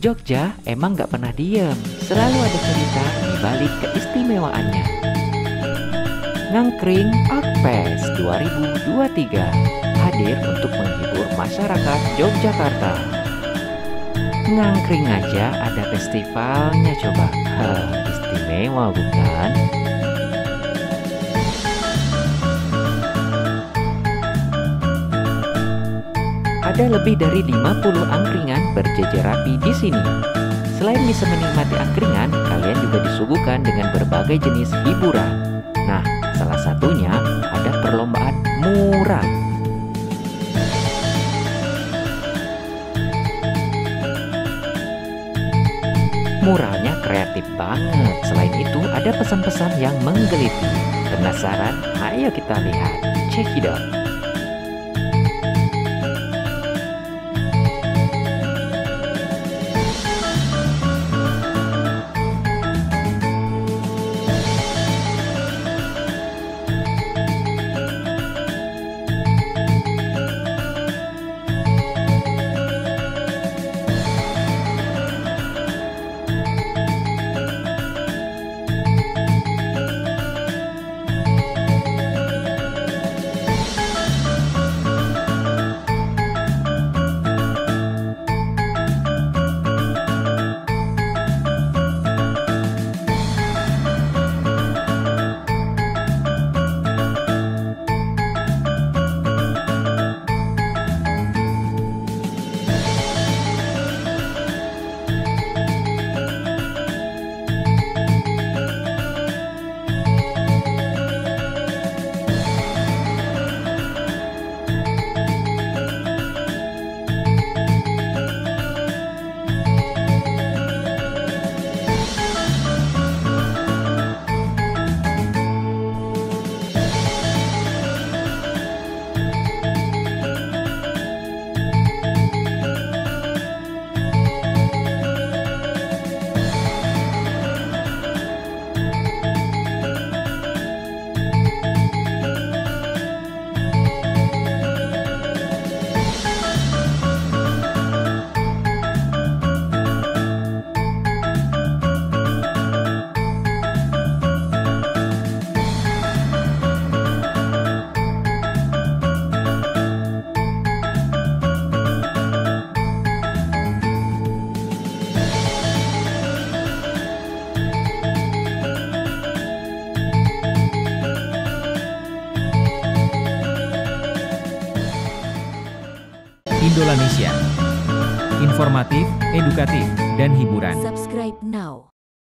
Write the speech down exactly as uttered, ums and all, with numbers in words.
Jogja emang gak pernah diem, selalu ada cerita di balik keistimewaannya. Ngangkring Art Fest dua ribu dua puluh tiga hadir untuk menghibur masyarakat Yogyakarta. Ngangkring aja ada festivalnya coba. Heh, istimewa bukan? Ada lebih dari lima puluh angkringan berjejer rapi di sini. Selain bisa menikmati angkringan, kalian juga disuguhkan dengan berbagai jenis hiburan. Nah, salah satunya ada perlombaan mural. Muralnya kreatif banget. Selain itu, ada pesan-pesan yang menggelitik. Penasaran? Ayo kita lihat. Check it out. Indolanesia, informatif, edukatif, dan hiburan. Subscribe now.